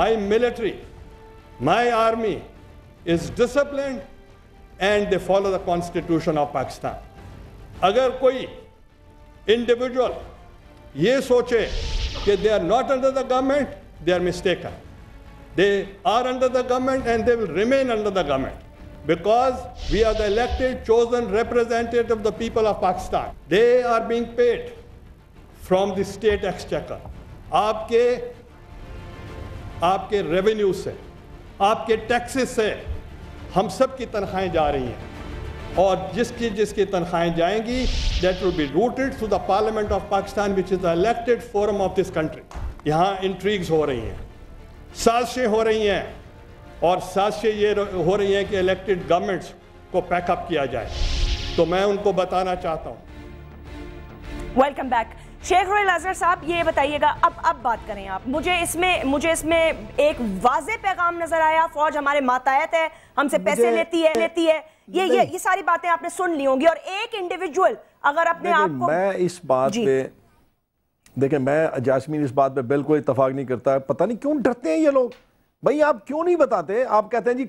My military, my army is disciplined and they follow the Constitution of Pakistan. अगर कोई individual ये सोचे कि they are not under the government, they are mistaken. They are under the government and they will remain under the government because we are the elected, chosen representative of the people of Pakistan. They are being paid from the state exchequer. आपके revenue से, आपके taxes से हम सब की तनख्वाहें जा रही हैं और जिसकी जिसकी तनख्वाहें जाएंगी that will be routed through the parliament of Pakistan which is the elected forum of this country. यहाँ इंट्रीग्स हो रही हैं, साजिशें हो रही हैं और साजिशें ये हो रही हैं कि इलेक्टेड गवर्नमेंट्स को पैकअप किया जाए. तो मैं उनको बताना चाहता हूँ. वेलकम बैक शेख रोहित असगर साहब, ये बताइएगा अब बात करें आप. मुझे इसमें एक वाज़े पैगाम नजर आया. फौज हमारे माताहत है, हमसे पैसे लेती है. ये सारी बातें आपने सुन ली होंगी और एक इंडिविजुअल अगर अपने आप को मैं इस बात पे देखिए, मैं जास्मीन इस बात पे बिल्कुल इत्तफाक नहीं करता. पता नहीं क्यों डरते हैं ये लोग. भाई आप क्यों नहीं बताते? आप कहते हैं जी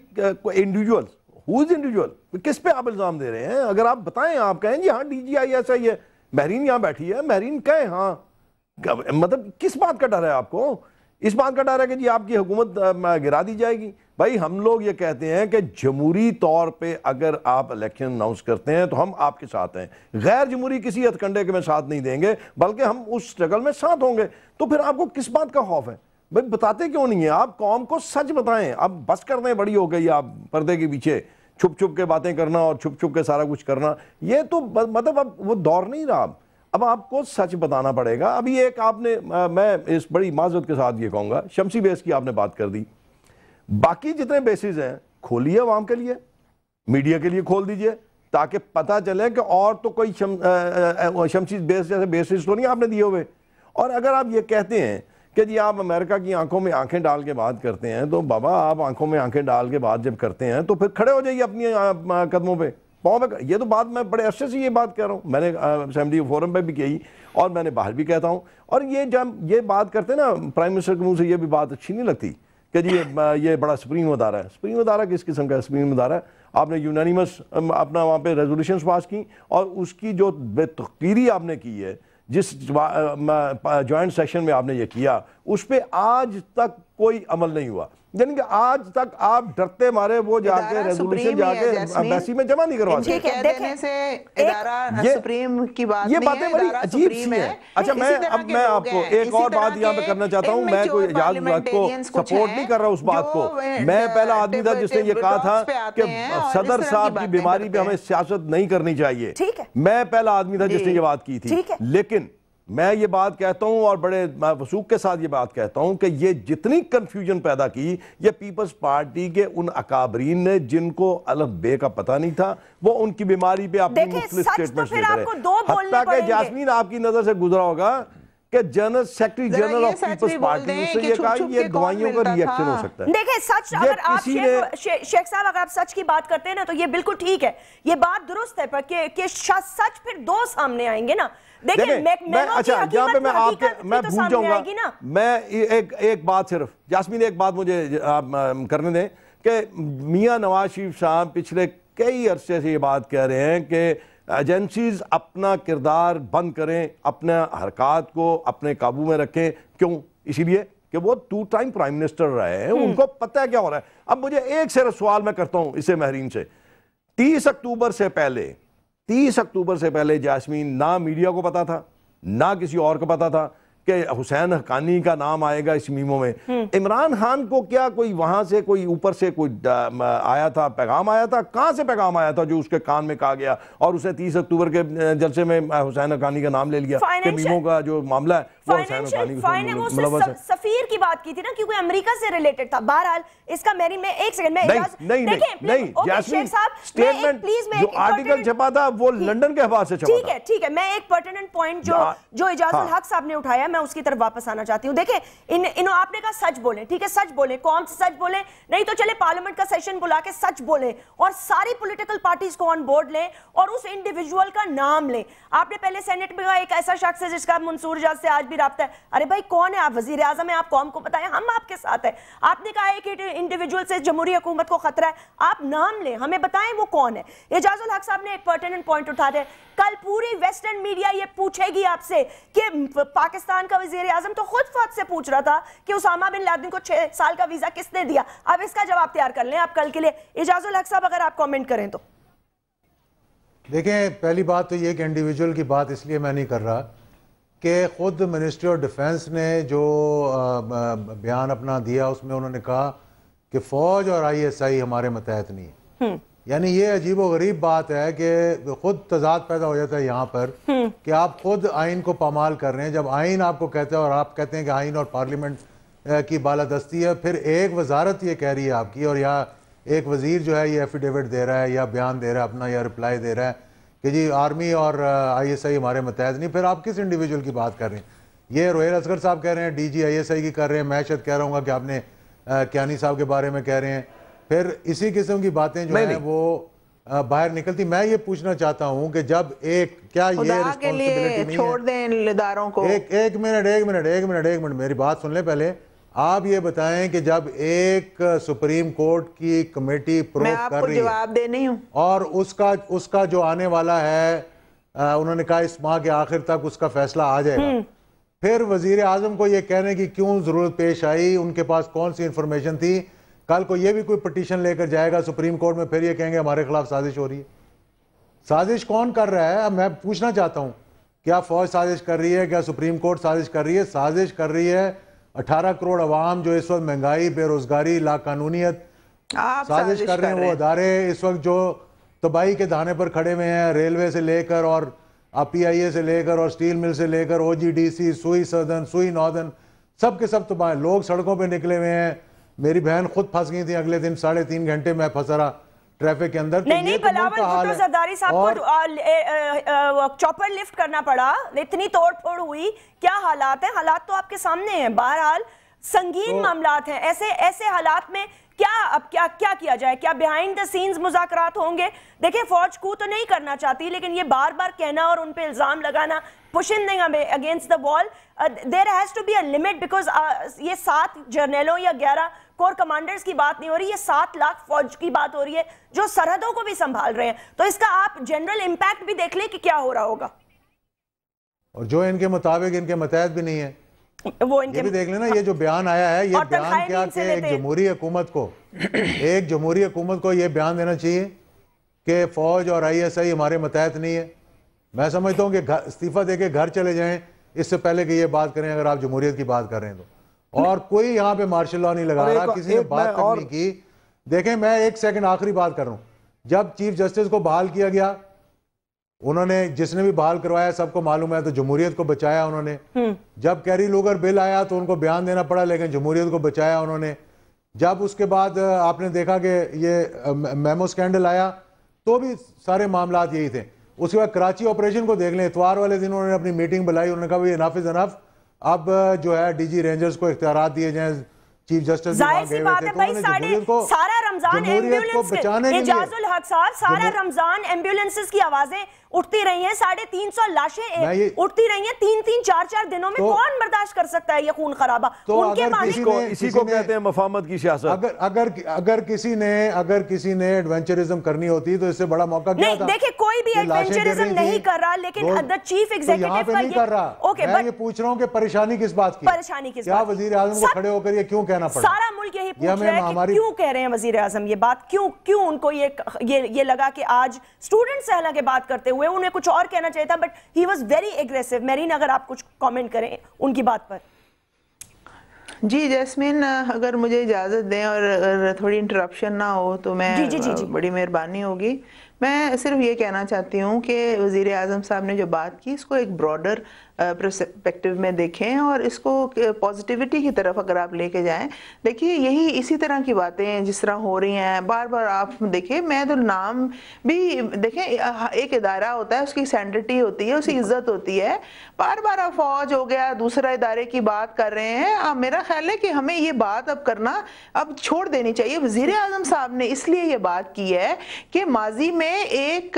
इंडिविजुअल हु इज इंडिविजुअल, किस पे आप इल्जाम दे रहे हैं? अगर आप बताएं, आप कहें जी हाँ DGI ऐसा ही है, महरीन यहाँ बैठी है, महरीन कहें हाँ. मतलब किस बात का डर है आपको? इस बात का डर है कि जी आपकी हुकूमत गिरा दी जाएगी. भाई हम लोग ये कहते हैं कि जमहूरी तौर पे अगर आप इलेक्शन अनाउंस करते हैं तो हम आपके साथ हैं. गैर जमहूरी किसी हथकंडे के में साथ नहीं देंगे, बल्कि हम उस स्ट्रगल में साथ होंगे. तो फिर आपको किस बात का खौफ है? भाई बताते क्यों नहीं है? आप कौम को सच बताएं. अब बस करते हैं, बड़ी हो गई आप पर्दे के पीछे छुप छुप के बातें करना और छुप छुप के सारा कुछ करना. ये तो मतलब अब वो दौर नहीं रहा. अब आपको सच बताना पड़ेगा. अभी एक आपने मैं इस बड़ी माजरत के साथ ये कहूँगा, शमसी बेस की आपने बात कर दी. बाकी जितने बेसिस हैं खोलिए आवाम के लिए, मीडिया के लिए खोल दीजिए ताकि पता चले कि और तो कोई शमसी बेस जैसे बेसिस तो नहीं आपने दिए हुए. और अगर आप ये कहते हैं कि जी आप अमेरिका की आंखों में आंखें डाल के बात करते हैं, तो बाबा आप आंखों में आंखें डाल के बात जब करते हैं तो फिर खड़े हो जाइए अपनी कदमों पे, पाँव पे. ये तो बात मैं बड़े अरसे से ये बात कर रहा हूँ. मैंने असेंबली फोरम पे भी कही और मैंने बाहर भी कहता हूँ. और ये जब ये बात करते ना प्राइम मिनिस्टर के मुँह से, ये भी बात अच्छी नहीं लगती कि जी ये बड़ा सुप्रीम अदारा है. सुप्रीम अदारा किस किस्म का सुप्रीम अदारा है? आपने यूनानिमस अपना वहाँ पर रेजोल्यूशन पास की और उसकी जो बेतकीरी आपने की है, जिस जॉइंट सेशन में आपने ये किया, उस पर आज तक कोई अमल नहीं हुआ. यानी कि आज तक आप डरते मारे वो जाके रेजोल्यूशन जाके एम्बेसी में जमा नहीं करवा सकते. ये बातें बड़ी अजीब सी हैं. अच्छा मैं आपको एक और बात यहाँ पे करना चाहता हूँ. मैं कोई इजाजुल हक को सपोर्ट नहीं कर रहा उस बात को. मैं पहला आदमी था जिसने ये कहा था कि सदर साहब की बीमारी पे हमें सियासत नहीं करनी चाहिए. मैं पहला आदमी था जिसने ये बात की थी. लेकिन मैं ये बात कहता हूं और बड़े वसूख के साथ ये बात कहता हूं कि ये जितनी कंफ्यूजन पैदा की ये पीपल्स पार्टी के उन अकाबरीन ने जिनको अलफ बे का पता नहीं था. वो उनकी बीमारी पे अपनी मुख्तलिफ स्टेटमेंट्स दे रहे हैं. हत्ता के जास्मीन आपकी नजर से गुजरा होगा कि general secretary general of peoples party से ये कहा कि ये दवाइयों का रिएक्शन हो सकता है. देखिए सच अगर आप शेख साहब अगर आप सच की बात करते हैं ना तो ये बिल्कुल ठीक है, ये बात दुरुस्त है, पर कि सच फिर दो सामने आएंगे ना. देखिए मैं अच्छा यहाँ पे मैं आपके मैं भूल जाऊंगा. मैं एक बात सिर्फ जास्मीन एक बात मुझे आप करने दें कि मियाँ नवाज शरीफ साहब पिछले कई अरसे से ये बात कह रहे हैं कि एजेंसीज अपना किरदार बंद करें, अपने हरकत को अपने काबू में रखें. क्यों? इसीलिए कि वो 2 टाइम प्राइम मिनिस्टर रहे हैं, उनको पता है क्या हो रहा है. अब मुझे एक सिर्फ सवाल मैं करता हूं इसे महरीन से. 30 अक्टूबर से पहले जास्मीन ना मीडिया को पता था ना किसी और को पता था कि हुसैन हक्कानी का नाम आएगा इस मीमो में. इमरान खान को क्या कोई वहां से कोई ऊपर से कोई आया था, पैगाम आया था? कहां से पैगाम आया था जो उसके कान में कहा गया और उसने 30 अक्टूबर के जलसे में हुसैन हक्कानी का नाम ले लिया कि मीमो का जो मामला है वो हुसैन हक्कानी को सफीर की बात की थी ना क्योंकि अमेरिका से रिलेटेड था. बहरहाल इसका मेरी मैं एक सेकंड में नहीं स्टेटमेंट जो आर्टिकल छपा था वो लंदन के हवाले से छपा. ठीक है मैं एक पर्टिनेंट पॉइंट जो इजाजुल हक साहब ने उठाया मैं उसकी तरफ वापस आना चाहती हूँ। देखें, आपने कहा सच बोलें, ठीक है, सच बोलें, कौन से सच बोलें, नहीं तो चले पार्लियामेंट का सेशन बुला के सच बोलें और सारी पॉलिटिकल पार्टीज को ऑन बोर्ड लें और उस इंडिविजुअल का नाम लें। आपने पहले सेनेट में एक ऐसा शख्स है जिसका मंसूर एजाज से आज भी रब्ता है। अरे भाई कौन है आप? वजीर आजम है, आप कौम को बताएं, हम आपके साथ हैं। आपने कहा एक इंडिविजुअल से जमहूरी हुकूमत को खतरा है, आप नाम लें, हमें बताएं वो कौन है। इजाजुल हक साहब ने एक पर्टिनेंट पॉइंट उठाया है, कल पूरी वेस्टर्न मीडिया ये पूछेगी आपसे कि पाकिस्तान का वजीर आजम तो खुद फौज से पूछ रहा था कि उसामा बिन लादेन को 6 साल का वीजा किसने दिया। अब इसका जवाब तैयार कर लें आप कल के लिए। इजाजुल हक साहब अगर आप कमेंट करें तो। देखें, पहली बात तो ये कि इंडिविजुअल की बात इसलिए मैं नहीं कर रहा कि खुद मिनिस्ट्री ऑफ डिफेंस ने जो बयान अपना दिया उसमें उन्होंने कहा कि फौज और ISI हमारे मतहत नहीं है। यानी ये अजीब व गरीब बात है कि खुद तजाद पैदा हो जाता है यहाँ पर कि आप खुद आइन को पामाल कर रहे हैं। जब आइन आपको कहता है और आप कहते हैं कि आइन और पार्लियामेंट की बालादस्ती है, फिर एक वजारत ये कह रही है आपकी और या एक वजीर जो है ये एफिडेविट दे रहा है या बयान दे रहा है अपना या रिप्लाई दे रहा है कि जी आर्मी और ISI हमारे मतहद नहीं। फिर आप किस इंडिविजुअल की बात कर रहे हैं? ये रोहित असगर साहब कह रहे हैं, DG ISI की कर रहे हैं, मैं शायद कह रहा हूँ कि आपने कियानी साहब के बारे में कह रहे हैं। फिर इसी किस्म की बातें जो है वो बाहर निकलती। मैं ये पूछना चाहता हूँ कि जब एक क्या ये छोड़ दें इदारों को। एक मिनट मेरी बात सुन लें पहले। आप ये बताएं कि जब एक सुप्रीम कोर्ट की कमेटी प्रोब कर रही है और उसका जो आने वाला है उन्होंने कहा इस माह के आखिर तक उसका फैसला आ जाएगा, फिर वजीर आजम को ये कहने की क्यों जरूरत पेश आई? उनके पास कौन सी इंफॉर्मेशन थी? कल को ये भी कोई पिटीशन लेकर जाएगा सुप्रीम कोर्ट में, फिर ये कहेंगे हमारे खिलाफ साजिश हो रही है। साजिश कौन कर रहा है? मैं पूछना चाहता हूँ, क्या फौज साजिश कर रही है? क्या सुप्रीम कोर्ट साजिश कर रही है? साजिश कर रही है 18 करोड़ अवाम जो इस वक्त महंगाई, बेरोजगारी, लाकानूनियत, साजिश कर रहे हैं वो अदारे इस वक्त जो तबाही के दाने पर खड़े हुए हैं, रेलवे से लेकर और PIA से लेकर और स्टील मिल से लेकर OGDC, सुई सदन, सुई नॉर्दन, सब के सब तबाह। लोग सड़कों पे निकले हुए हैं। मेरी बहन खुद फंस गई थी, अगले दिन 3.5 घंटे मैं फंसा रहा ट्रैफिक के अंदर। नहीं, तो जरदारी साहब को चॉपर लिफ्ट करना पड़ा, इतनी तोड़फोड़ हुई। क्या हालात हैं? हालात तो आपके सामने हैं। बहरहाल संगीन मामलात हैं। ऐसे हालात में क्या अब क्या किया जाए? क्या बिहाइंड द सीन्स मुज़ाकरात होंगे? देखिए, फौज को तो नहीं करना चाहती, लेकिन ये बार बार कहना और उन पे इल्ज़ाम लगाना, pushing against the wall, there has to be a limit. Because ये 7 जर्नलों या 11 कोर कमांडर्स की बात नहीं हो रही, ये 7 लाख फौज की बात हो रही है जो सरहदों को भी संभाल रहे हैं। तो इसका आप जनरल इम्पैक्ट भी देख लें कि क्या हो रहा होगा, और जो इनके मुताबिक इनके मतहद भी नहीं है वो इनके ये भी देख लेना। ये जो बयान आया है, ये बयान क्या कि एक जमहूरी हुकूमत को ये बयान देना चाहिए कि फौज और ISI हमारे मतहत नहीं है। मैं समझता हूँ कि इस्तीफा देके घर चले जाएं इससे पहले कि ये बात करें, अगर आप जमहूरियत की बात कर रहे हैं तो। और कोई यहाँ पे मार्शल लॉ नहीं लगा रहा, किसी ने बात करने की। देखें, मैं एक सेकेंड आखिरी बात कर रहा हूँ। जब चीफ जस्टिस को बहाल किया गया, उन्होंने जिसने भी बहाल करवाया सबको मालूम है, तो जमहूरियत को बचाया उन्होंने। जब कैरी लूगर बिल आया तो उनको बयान देना पड़ा, लेकिन जमहूरियत को बचाया उन्होंने। जब उसके बाद आपने देखा कि ये मेमो स्कैंडल आया तो भी सारे मामलात यही थे। उसके बाद कराची ऑपरेशन को देख लें, इतवार वाले दिन उन्होंने अपनी मीटिंग बुलाई, उन्होंने कहा भाई इनफ इज इनफ, अब जो है DG रेंजर्स को इख्तियारात दिए जाएं। चीफ जस्टिस सारा रमजान एम्बुलेंस इजाजुल हक साहब, सारा रमजान एम्बुलेंसेस की आवाजें उठती रही हैं, 350 लाशें उठती रही हैं 3-4 दिनों में। कौन बर्दाश्त कर सकता है ये खून खराबा? उनके मालिक को इसी को कहते हैं मफामत की सियासत। अगर किसी ने एडवेंचरिज्म करनी होती तो इससे बड़ा मौका क्या था? देखिए, कोई भी एडवेंचरिज्म नहीं कर रहा, लेकिन द चीफ एग्जीक्यूटिव नहीं कर रहा। मैं ये पूछ रहा हूँ कि परेशानी किस बात की? परेशानी किस बात? वजीर आजम को खड़े होकर ये क्यों कहना पड़ा? सारा मुल्क यही पूछ रहा है कि क्यों कह रहे हैं वजीर आजम ये बात, क्यों उनको ये लगा कि आज स्टूडेंट से हालांकि बात करते हुए उन्हें कुछ और कहना चाहिए था, but he was very aggressive. मेरीन, अगर आप कुछ कमेंट करें उनकी बात पर। जी जैस्मीन, अगर मुझे इजाजत दें और थोड़ी इंटरप्शन ना हो तो मैं बड़ी मेहरबानी होगी। मैं सिर्फ ये कहना चाहती हूँ कि वज़ीर आज़म साहब ने जो बात की इसको एक ब्रॉडर पर्सपेक्टिव में देखें और इसको पॉजिटिविटी की तरफ अगर आप लेके जाएं। देखिए यही इसी तरह की बातें जिस तरह हो रही हैं बार बार आप देखें, मैं तो नाम भी देखें, एक इदारा होता है उसकी सैंडिटी होती है, उसकी इज्जत होती है, बार बार आप फौज हो गया दूसरा इदारे की बात कर रहे हैं। अब मेरा ख्याल है कि हमें ये बात अब करना अब छोड़ देनी चाहिए। वज़ीर आज़म साहब ने इसलिए ये बात की है कि माजी में एक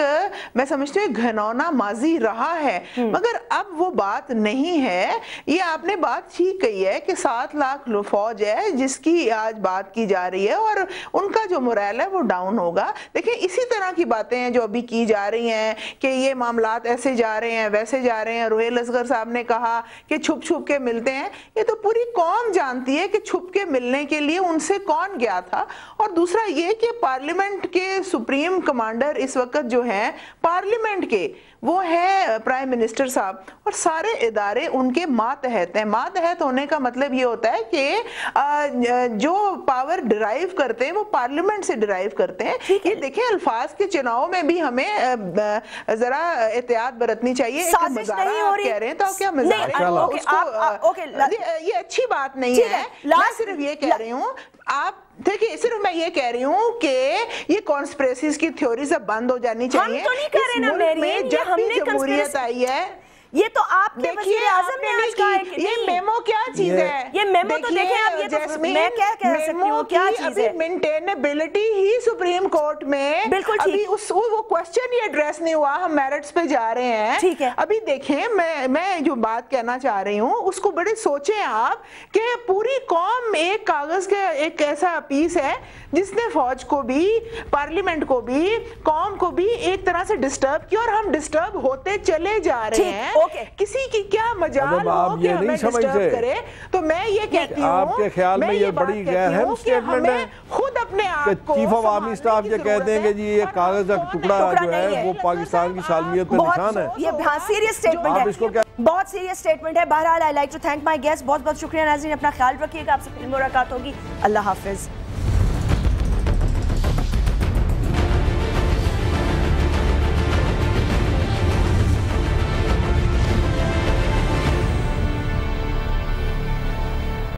मैं समझती हूँ घिनौना माजी रहा है, मगर अब वो बात नहीं है। ये आपने बात ठीक कही है कि 7 लाख फौज है जिसकी आज बात की जा रही है और उनका जो मोरल है वो डाउन होगा। देखिए इसी तरह की बातें हैं जो अभी की जा रही हैं कि ये मामलात ऐसे जा रहे हैं वैसे जा रहे हैं। रोहित असगर साहब ने कहा कि छुप छुप के मिलते हैं, ये तो पूरी कौम जानती है कि छुप के मिलने के लिए उनसे कौन गया था। और दूसरा ये कि पार्लियामेंट के सुप्रीम कमांडर इस वक्त जो है पार्लियामेंट के वो है प्राइम मिनिस्टर साहब और सारे इदारे उनके मातहत हैं। मातहत होने का मतलब ये होता है कि जो पावर डिराइव करते हैं वो पार्लियामेंट से डिराइव करते हैं। ये देखें अल्फाज के चुनाव में भी हमें जरा एहतियात बरतनी चाहिए। ये अच्छी बात नहीं है, सिर्फ ये कह रही हूँ आप देखिए, सिर्फ मैं ये कह रही हूँ कि ये कॉन्स्पिरेसीज की थ्योरी सब बंद हो जानी चाहिए। हम तो नहीं कह रहे ना मेरी, जब भी जमहूरियत आई है ये तो आप वज़ीर आज़म ने आज कहा है कि ये मेमो क्या चीज़ है, ये मेमो तो देखें आप, ये तो मैं क्या कह सकती हूं क्या चीज़ है। मेंटेनेबिलिटी ही सुप्रीम कोर्ट में बिल्कुल अभी उस वो क्वेश्चन ही एड्रेस नहीं हुआ, हम मेरिट्स पे जा रहे हैं। ठीक है अभी देखें मैं जो बात कहना चाह रही हूँ उसको बड़े सोचें आप कि पूरी कौम एक कागज का एक ऐसा पीस है जिसने फौज को भी पार्लियामेंट को भी कौम को भी एक तरह से डिस्टर्ब किया और हम डिस्टर्ब होते चले जा रहे हैं। Okay. किसी की क्या मजाल हो कि हमें डिस्टर्ब करे, तो मैं ये कहती हूं आपके ख्याल में ये बड़ी अहम स्टेटमेंट है खुद अपने आप को चीफ ऑफ आर्मी स्टाफ ये कह देंगे जी ये कागज का टुकड़ा जो है वो पाकिस्तान की सालमियत पे निशान है। ये बहुत सीरियस स्टेटमेंट है, इसको बहुत सीरियस स्टेटमेंट है। बहरहाल I like to thank my guest, बहुत बहुत शुक्रिया नाज़रीन, अपना ख्याल रखिएगा, आपसे फिर मुलाकात होगी, अल्लाह हाफिज।